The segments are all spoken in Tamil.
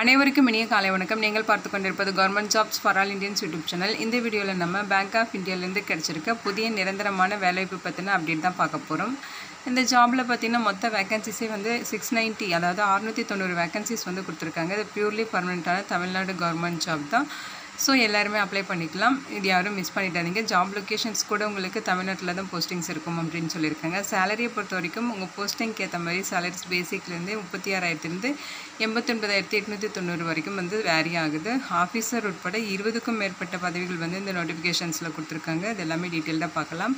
அனைவருக்கும் இனிய காலை வணக்கம். நீங்கள் பார்த்து கொண்டிருப்பது government jobs for all Indians YouTube channel. இந்த வீடியோவில் நம்ம பேங்க் ஆஃப் இந்தியாவிலேருந்து கிடைச்சிருக்க புதிய நிரந்தரமான வேலைவாய்ப்பு பற்றின அப்டேட் தான் பார்க்க போகிறோம். இந்த ஜாபில் பார்த்திங்கன்னா மொத்த வேக்கன்சிஸே வந்து 690, அதாவது 690 வேக்கன்சிஸ் வந்து கொடுத்துருக்காங்க. இது பியூர்லி பர்மனெண்ட்டான தமிழ்நாடு கவர்மெண்ட் ஜாப் தான். ஸோ எல்லாருமே அப்ளை பண்ணிக்கலாம், இது யாரும் மிஸ் பண்ணிட்டாதீங்க. ஜாப் லொக்கேஷன்ஸ் கூட உங்களுக்கு தமிழ்நாட்டில் தான் போஸ்டிங்ஸ் இருக்கும் அப்படின்னு சொல்லியிருக்காங்க. சேலரியை பொறுத்த வரைக்கும் உங்கள் போஸ்டிங்க்கு ஏற்ற மாதிரி சேலரிஸ் பேசிக்லேருந்து 36,000 to 89,890 வரைக்கும் வந்து வேரி ஆகுது. ஆஃபீஸர் உட்பட 20க்கும் மேற்பட்ட பதவிகள் வந்து இந்த நோட்டிஃபிகேஷன்ஸில் கொடுத்துருக்காங்க. இது எல்லாமே டீட்டெயில்டாக பார்க்கலாம்.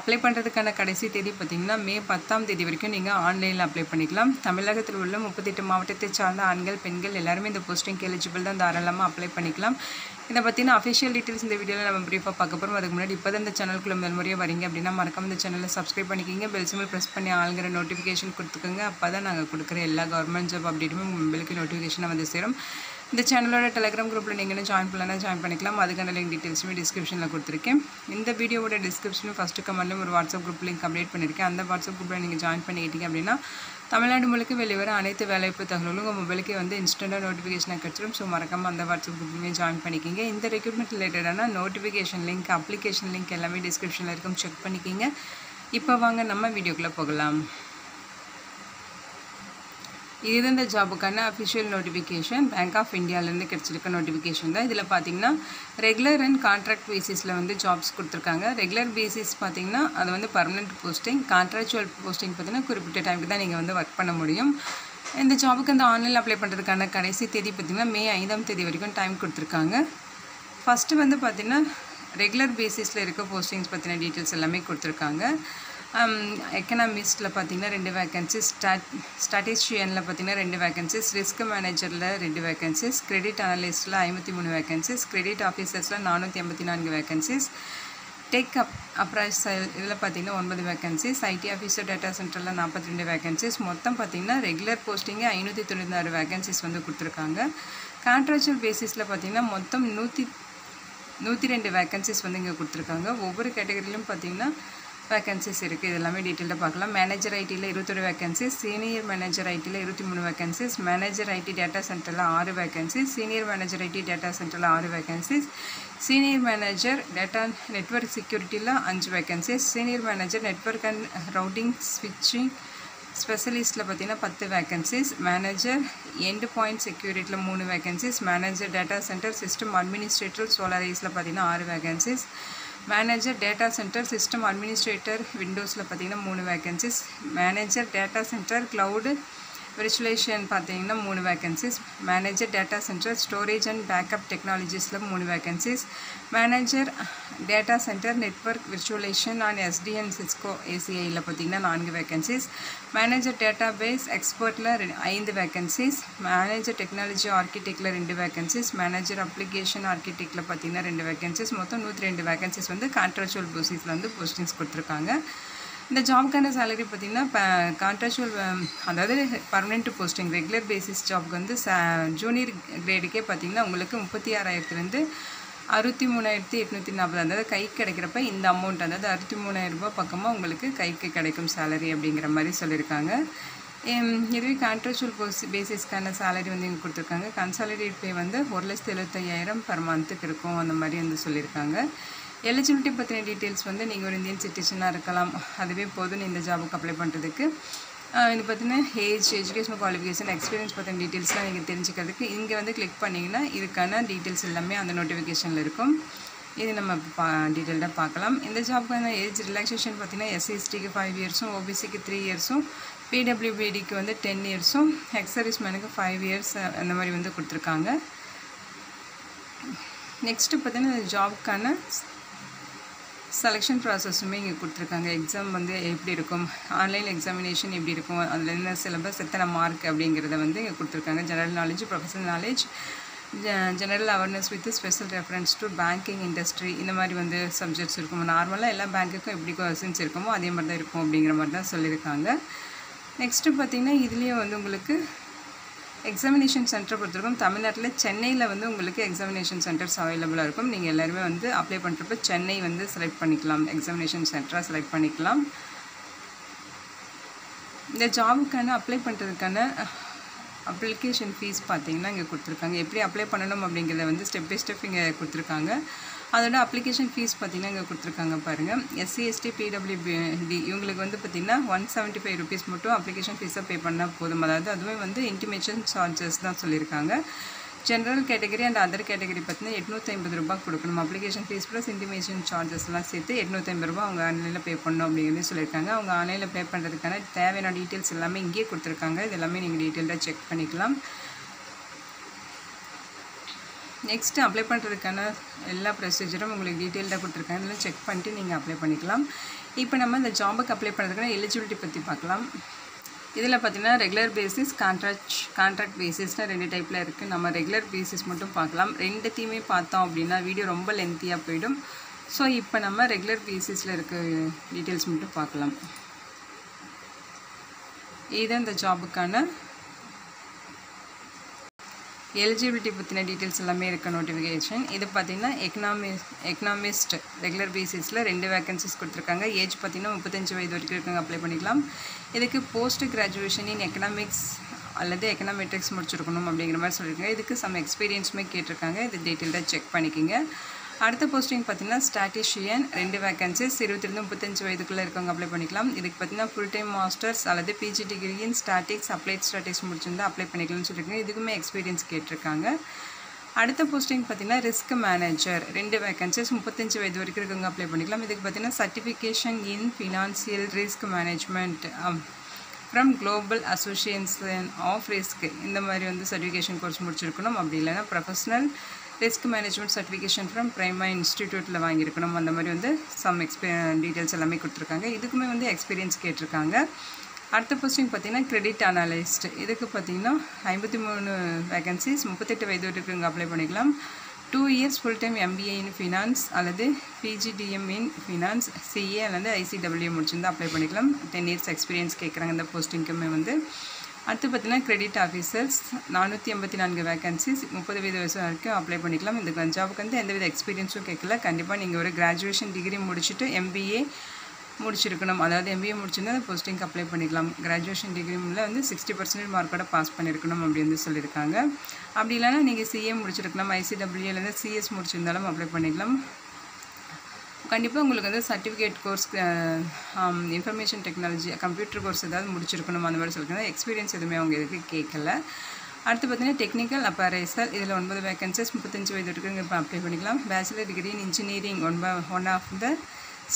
அப்ளை பண்ணுறதுக்கான கடைசி தேதி பார்த்திங்கன்னா May 10 வரைக்கும் நீங்கள் ஆன்லைனில் அப்ளை பண்ணிக்கலாம். தமிழகத்தில் உள்ள 38 மாவட்டத்தை சார்ந்த ஆண்கள் பெண்கள் எல்லாருமே இந்த போஸ்டிங்க்கு எலிஜிபிள் தான், தாராளமாக அப்ளை பண்ணிக்கலாம். இதை பற்றின அஃபிஷியல் டீட்டெயில்ஸ் இந்த வீடியோவில் நம்ம ப்ரீஃபாக பார்க்க போகிறோம். அதுக்கு முன்னாடி இப்போ தான் இந்த சேனலுக்குள்ள முதல் முறையாக வரீங்க அப்படின்னா மறக்காம இந்த சேனலை சப்ஸ்கிரைப் பண்ணிக்கிங்க. பெல் சிம்பிள் ப்ரெஸ் பண்ணி ஆளுங்கிற நோட்டிஃபிகேஷன் கொடுத்துக்கோங்க. அப்போ தான் நாங்கள் கொடுக்குற எல்லா கவர்மெண்ட் ஜாப் அப்டேட்டுமே உங்கள் மொபைலுக்கு நோட்டிஃபிகேஷனை வந்து சேரும். இந்த சேனலோட டெலிகிராம் குரூப்பில் நீங்கள் ஜாயின் பண்ணலாம், ஜாயின் பண்ணிக்கலாம். அதுக்கான லிங்க் டீட்டெயில்ஸுமே டிஸ்கிரிப்ஷனில் கொடுத்துருக்கேன். இந்த வீடியோவோட டிஸ்கிரிப்ஷனும் ஃபஸ்ட்டு கமெண்ட்லையும் ஒரு வாட்ஸ்அப் குரூப் லிங்க் அப்டேட் பண்ணியிருக்கேன். அந்த வாட்ஸ்அப் குரூப்பில் நீங்கள் ஜாயின் பண்ணிக்கிட்டீங்க அப்படின்னா தமிழ்நாடு முழுக்க வெளிவர அனைத்து வேலைவாய்ப்பு தகவலும் உங்கள் மொபைலுக்கு வந்து இன்ஸ்டண்ட்டாக நோட்டிஃபிகேஷனாக கிடச்சிடும். ஸோ மறக்காமல் அந்த வாட்ஸ்அப் குரூப்லேயுமே ஜாயின் பண்ணிக்கிங்க. இந்த ரெக்ரூட்மெண்ட் ரிலேட்டடான நோட்டிஃபிகேஷன் லிங்க் அப்ளிகேஷன் லிங்க் எல்லாமே டிஸ்கிரிப்ஷனில் இருக்கும், செக் பண்ணிக்கிங்க. இப்போ வாங்க நம்ம வீடியோக்குள்ளே போகலாம். இது இந்த ஜாபுக்கான அஃபிஷியல் நோட்டிஃபிகேஷன் பேங்க் ஆஃப் இந்தியாவிலேருந்து கிடச்சிருக்க நோட்டிஃபிகேஷன் தான். இதில் பார்த்திங்கன்னா ரெகுலர் அண்ட் கான்ட்ராக்ட் பேசிஸில் வந்து ஜாப்ஸ் கொடுத்துருக்காங்க. ரெகுலர் பேசிஸ் பார்த்திங்கன்னா அது வந்து பர்மனெண்ட் போஸ்டிங். கான்ட்ராக்சுவல் போஸ்டிங் பார்த்திங்கன்னா குறிப்பிட்ட டைமுக்கு தான் நீங்கள் வந்து ஒர்க் பண்ண முடியும். இந்த ஜாபுக்கு இந்த ஆன்லைனில் அப்ளை பண்ணுறதுக்கான கடைசி தேதி பார்த்திங்கன்னா May 5 வரைக்கும் டைம் கொடுத்துருக்காங்க. ஃபஸ்ட்டு வந்து பார்த்திங்கன்னா ரெகுலர் பேசிஸில் இருக்க போஸ்டிங்ஸ் பற்றின டீட்டெயில்ஸ் எல்லாமே கொடுத்துருக்காங்க. எக்கனாமிஸ்ட்டில் பார்த்திங்கன்னா 2 வேக்கன்சிஸ், ஸ்டாட்டிஸ்டிஷியனில் பார்த்திங்கன்னா 2 வேக்கன்சிஸ், ரிஸ்க் மேனேஜரில் 2 வேக்கன்சிஸ், கிரெடிட் அனலிஸ்ட்டில் 53 வேக்கன்சிஸ், கிரெடிட் ஆஃபீஸர்ஸில் 484 வேக்கன்சிஸ், டெக் அப்ரைசல் இதில் பார்த்திங்கன்னா 9 வேக்கன்சிஸ், ஐடி ஆஃபீஸர் டேட்டா சென்டரில் 42 வேக்கன்சிஸ். மொத்தம் பார்த்திங்கன்னா ரெகுலர் போஸ்டிங்கே 596 வேக்கன்சிஸ் வந்து கொடுத்துருக்காங்க. கான்ட்ராக்சுவல் பேசிஸில் பார்த்திங்கன்னா மொத்தம் 102 வேக்கன்சிஸ் வந்து இங்கே கொடுத்துருக்காங்க. ஒவ்வொரு கேட்டகரியிலும் பார்த்திங்கன்னா வேக்கன்சிஸ் இருக்குது. இது எல்லாமே டீட்டெயிலாக பார்க்கலாம். மேனேஜர் ஐடியில் 21 வேக்கன்சிஸ், சீனியர் மேனேஜர் ஐடியில் 23 வேக்கன்சிஸ், மேனேஜர் ஐடி டேட்டா சென்டரில் 6 vacancies, senior manager IT data சென்டரில் 6 vacancies, senior manager data network செக்யூரிட்டியில் 5 vacancies, senior manager network and routing ஸ்விட்சிங் ஸ்பெஷலிஸ்ட்டில் பார்த்திங்கன்னா 10 வேக்கன்சிஸ், மேனேஜர் எண்டு பாயிண்ட் செக்யூரிட்டியில் 3 vacancies, manager data centre system administrator சோலாரிஸில் பார்த்திங்கன்னா 6 vacancies, manager data centre system administrator விண்டோஸில் பார்த்திங்கன்னா 3 vacancies, manager data centre cloud virtualisation பார்த்திங்கன்னா 3 vacancies, manager data centre storage and backup டெக்னாலஜிஸில் 3 vacancies, manager data centre network virtualisation on SDN and Cisco ACIயில் பார்த்திங்கன்னா 4 வேக்கன்சிஸ், மேனேஜர் டேட்டா பேஸ் எக்ஸ்பர்ட்டில் 5 வேக்கன்சிஸ், மேனேஜர் டெக்னாலஜி ஆர்கிடெக்டில் 2 வேக்கன்சிஸ், மேனேஜர் அப்ளிகேஷன் ஆர்கிடெக்டில் பார்த்திங்கன்னா 2 வேக்கன்சிஸ். மொத்தம் 102 வேக்கன்சிஸ் வந்து கான்ட்ராக்சுவல் பேசிஸில் வந்து போஸ்டிங்ஸ் கொடுத்துருக்காங்க. இந்த ஜாப்க்கான சேலரி பார்த்திங்கன்னா கான்ட்ராக்சுவல் அதாவது பர்மனெண்ட் போஸ்டிங் ரெகுலர் பேசிஸ் ஜாப்க்கு வந்து ஜூனியர் கிரேடுக்கே பார்த்திங்கன்னா உங்களுக்கு 36,000 to 63,840, அதாவது கைக்கு கிடைக்கிறப்ப இந்த அமௌண்ட், அதாவது 63,000 ரூபா பக்கமாக உங்களுக்கு கைக்கு கிடைக்கும் சேலரி அப்படிங்கிற மாதிரி சொல்லியிருக்காங்க. இதுவே கான்ட்ராக்சுவல் பேசிஸ்க்கான சேலரி வந்து இங்கே கொடுத்துருக்காங்க. கன்சாலிடேட் பே வந்து 1,75,000 பர் மந்த்துக்கு இருக்கும் அந்த மாதிரி வந்து சொல்லியிருக்காங்க. எலிஜிபிலிட்டி பற்றின டீட்டெயில்ஸ் வந்து நீங்கள் ஒரு இந்தியன் சிட்டிசனாக இருக்கலாம், அதுவே போதும்னு இந்த ஜாபுக்கு அப்ளை பண்ணுறதுக்கு. இது பார்த்திங்கன்னா ஏஜ், எஜுகேஷன் குவாலிஃபிகேஷன், எக்ஸ்பீரியன்ஸ் பற்றின டீட்டெயில்ஸ்லாம் நீங்கள் தெரிஞ்சுக்கிறதுக்கு இங்கே வந்து கிளிக் பண்ணிங்கன்னா இதுக்கான டீட்டெயில்ஸ் எல்லாமே அந்த நோட்டிஃபிகேஷனில் இருக்கும். இது நம்ம டீட்டெயில்டாக பார்க்கலாம். இந்த ஜாபுக்கான ஏஜ் ரிலாக்ஸேஷன் பார்த்திங்கன்னா SCSTக்கு 5 இயர்ஸும், OBCக்கு 3 இயர்ஸும், PWDக்கு வந்து 10 இயர்ஸும், எக்ஸர்வீஸ் மேனுக்கு 5 இயர்ஸ் அந்த மாதிரி வந்து கொடுத்துருக்காங்க. நெக்ஸ்ட்டு பார்த்திங்கன்னா இந்த ஜாபுக்கான செலெக்ஷன் ப்ராசஸுமே இங்கே கொடுத்துருக்காங்க. எக்ஸாம் வந்து எப்படி இருக்கும், ஆன்லைன் எக்ஸாமினேஷன் எப்படி இருக்கும், அதில் என்ன சிலபஸ், எத்தனை மார்க் அப்படிங்கிறத வந்து இங்கே கொடுத்துருக்காங்க. General knowledge, professional knowledge, general awareness with special reference to banking industry இந்த மாதிரி வந்து சப்ஜெக்ட்ஸ் இருக்கும். நார்மலாக எல்லா பேங்க்குக்கும் எப்படி கொஸ்டின்ஸ் இருக்குமோ அதே மாதிரி தான் இருக்கும் அப்படிங்கிற மாதிரி தான் சொல்லியிருக்காங்க. நெக்ஸ்ட்டு பார்த்திங்கன்னா இதுலேயே வந்து உங்களுக்கு எக்ஸாமினேஷன் சென்டர் பொறுத்திருக்கும். தமிழ்நாட்டில் சென்னையில் வந்து உங்களுக்கு எக்ஸாமினேஷன் சென்டர்ஸ் அவைலபிளாக இருக்கும். நீங்கள் எல்லாருமே வந்து அப்ளை பண்ணுறப்ப சென்னை வந்து செலக்ட் பண்ணிக்கலாம், எக்ஸாமினேஷன் சென்டராக செலக்ட் பண்ணிக்கலாம். இந்த ஜாபுக்கான அப்ளை பண்ணுறதுக்கான application fees pathina inga kuduthirukanga eppadi apply pananum abingiradha vandu step by step inga kuduthirukanga அதோட application fees பாத்தீங்கன்னா இங்க கொடுத்திருக்காங்க பாருங்க SCST PWD இவங்களுக்கு வந்து பாத்தீங்கன்னா 175 rupees மட்டும் application fees pay பண்ணா போதும் அதாவது அதுவே வந்து intimation charges தான் சொல்லிருக்காங்க general category and other category பாத்தீங்கன்னா 850 ரூபாய் கொடுக்கணும் application fees plus intimation charges எல்லாம் சேர்த்து 850 ரூபாய் அவங்க ஆன்லைன்ல pay பண்ணனும் அப்படினு சொல்லிருக்காங்க அவங்க ஆன்லைன்ல pay பண்றதுக்கான தேவையான details எல்லாமே இங்கே கொடுத்திருக்காங்க இதெல்லாம் நீங்க டீடைலா செக் பண்ணிக்கலாம் Next, apply பண்றதுக்கான எல்லா ப்ரொசீஜரும் உங்களுக்கு டீடைலா கொடுத்திருக்காங்க. இதெல்லாம் செக் பண்ணிட்டு நீங்க அப்ளை பண்ணிக்கலாம். இப்போ நம்ம இந்த ஜாபுக்கு அப்ளை பண்றதுக்கான எலிஜிபிலிட்டி பத்தி பார்க்கலாம். இதெல்லாம் பாத்தீங்கன்னா ரெகுலர் பேசிஸ், கான்ட்ராக்ட் பேசிஸ்னா ரெண்டு டைப்ல இருக்கு. நம்ம ரெகுலர் பேசிஸ் மட்டும் பார்க்கலாம். ரெண்டுத்தையுமே பார்த்தோம் அப்படினா வீடியோ ரொம்ப லெந்தியா போய்டும். சோ இப்போ நம்ம ரெகுலர் பேசிஸ்ல இருக்க டீடைல்ஸ் மட்டும் பார்க்கலாம். இதான் இந்த ஜாபுக்கான eligibility பத்தின details எல்லாமே இருக்க notification இது பாத்தீங்கன்னா economist regular basisல ரெண்டு vacancies கொடுத்திருக்காங்க age பாத்தீங்கன்னா 35 வயது வரைக்கும் இருக்கவங்க அப்ளை பண்ணிக்கலாம் இதுக்கு post graduation in economics அல்லது econometrics முடிச்சிருக்கணும் அப்படிங்கிற மாதிரி சொல்லிருக்காங்க இதுக்கு some experience மே கேட்டிருக்காங்க இது டீடைலா செக் பண்ணிக்கங்க அடுத்த போஸ்டிங் பாத்தீங்கன்னா statistician ரெண்டு vacancies 20 ல இருந்து 35 வயதுக்குள்ள இருக்கவங்க அப்ளை பண்ணிக்கலாம் இதுக்கு பாத்தீங்கன்னா full time masters அல்லது PG degree in statistics applied statistics முடிச்சிருந்தா அப்ளை பண்ணிக்கலாம்னு சொல்லிருக்காங்க இதுக்குமே எக்ஸ்பீரியன்ஸ் கேட்டிருக்காங்க அடுத்த போஸ்டிங் பாத்தீங்கன்னா risk manager ரெண்டு vacancies 35 வயது வரைக்கும் இருக்கவங்க அப்ளை பண்ணிக்கலாம் இதுக்கு பாத்தீங்கன்னா certification in financial risk management from global association of risk இந்த மாதிரி வந்து certification course முடிச்சிருக்கணும் அப்படி இல்லனா professional risk management certification from prima institute la vaangirukkom andha mari vende some experience details ellame kuduthirukanga idukume vende experience ketirukanga adutha posting pathina credit analyst idukku pathina 53 vacancies 38 vayadu irukanga apply pannikalam 2 years full time MBA in finance alladhu PGDM in finance CA alladhu ICWM mudichunda apply pannikalam 10 years experience kekranga indha posting kume vende அடுத்து பார்த்தீங்கன்னா கிரெடிட் ஆஃபீசர்ஸ் 484 வேகன்சிஸ் 30 வயது வரைக்கும் அப்ளை பண்ணிக்கலாம் இந்த ஜாபுக்கு வந்து எந்தவித எக்ஸ்பீரியன்ஸும் கேட்கல கண்டிப்பாக நீங்கள் ஒரு கிராஜுவேஷன் டிகிரி முடிச்சுட்டு MBA முடிச்சிருக்கணும் அதாவது MBA முடிச்சிருந்தா அந்த போஸ்டிங்க்கு அப்ளை பண்ணிக்கலாம் கிராஜுவேஷன் டிகிரியில் வந்து 60% மார்க்கோட பாஸ் பண்ணியிருக்கணும் அப்படின்னு சொல்லியிருக்காங்க அப்படி இல்லைன்னா நீங்கள் CA முடிச்சிருக்கலாம் ICWL இல்லை CS முடிச்சிருந்தாலும் அப்ளை பண்ணிக்கலாம் கண்டிப்பா உங்களுக்கு வந்து certificate course information technology computer course ஏதாவது முடிச்சிருக்கணும் அந்த மாதிரி சொல்றாங்க எக்ஸ்பீரியன்ஸ் எதுமே அவங்க எதுக்கு கேட்கல அடுத்து பார்த்தீங்கன்னா டெக்னிக்கல் அப்ரைசல் இதுல 9 வேகன்சிஸ் 35 வயது இருக்குங்க இப்ப அப்ளை பண்ணிக்கலாம் bachelor degree in engineering one of the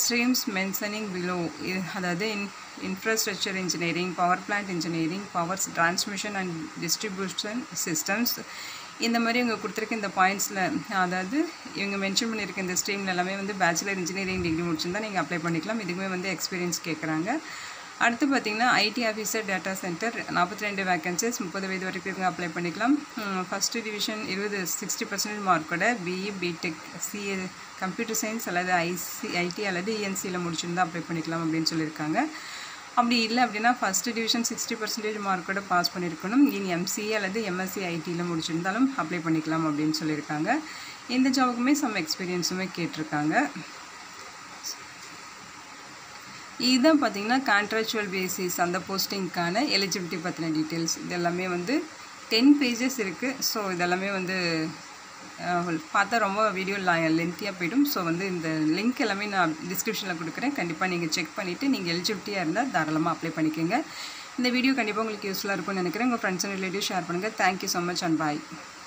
streams mentioning below அதாவது infrastructure engineering power plant engineering power transmission and distribution systems இந்த மாதிரி இங்க கொடுத்திருக்க இந்த பாயிண்ட்ஸ்ல அதாவது இவங்க மென்ஷன் பண்ணிருக்க இந்த ஸ்ட்ரீம்ல எல்லாமே வந்து bachelor engineering degree முடிச்சிருந்தா நீங்க அப்ளை பண்ணிக்கலாம் இதுக்குமே வந்து எக்ஸ்பீரியன்ஸ் கேக்குறாங்க அடுத்து பாத்தீங்கன்னா IT officer data center 42 vacancies 30 வயது வரைக்கும் அப்ளை பண்ணிக்கலாம் first division 60% மார்க்கோட BE BTech CA computer science அல்லது IT அல்லது ENC ல முடிச்சிருந்தா அப்ளை பண்ணிக்கலாம் அப்படினு சொல்லிருக்காங்க அப்படி இல்ல அப்படினா first division 60% மார்க்கோட பாஸ் பண்ணிருக்கணும் இன் MCA அல்லது MSc IT ல முடிச்சிருந்தாலும் அப்ளை பண்ணிக்கலாம் அப்படினு சொல்லிருக்காங்க இந்த ஜாபுக்குமே some experienceமே கேட்டிருக்காங்க இத பாத்தீங்கன்னா contractual basis அந்த போஸ்டிங்கான eligibility பத்தின details இதெல்லாம் வந்து 10 pages இருக்கு சோ இதெல்லாம் வந்து பார்த்தா ரொம்ப வீடியோ லெந்தியா போய்டும் சோ வந்து இந்த லிங்க் எல்லாமே நான் டிஸ்கிரிப்ஷன்ல கொடுக்கிறேன் கண்டிப்பா நீங்க செக் பண்ணிட்டு நீங்க எலிஜிபிலிட்டியா இருந்தா தாராளமா அப்ளை பண்ணிக்கங்க இந்த வீடியோ கண்டிப்பா உங்களுக்கு யூஸ்ஃபுல்லா இருக்கும்னு நினைக்கிறேன் உங்க फ्रेंड्स and relatives ஷேர் பண்ணுங்க Thank you so much and bye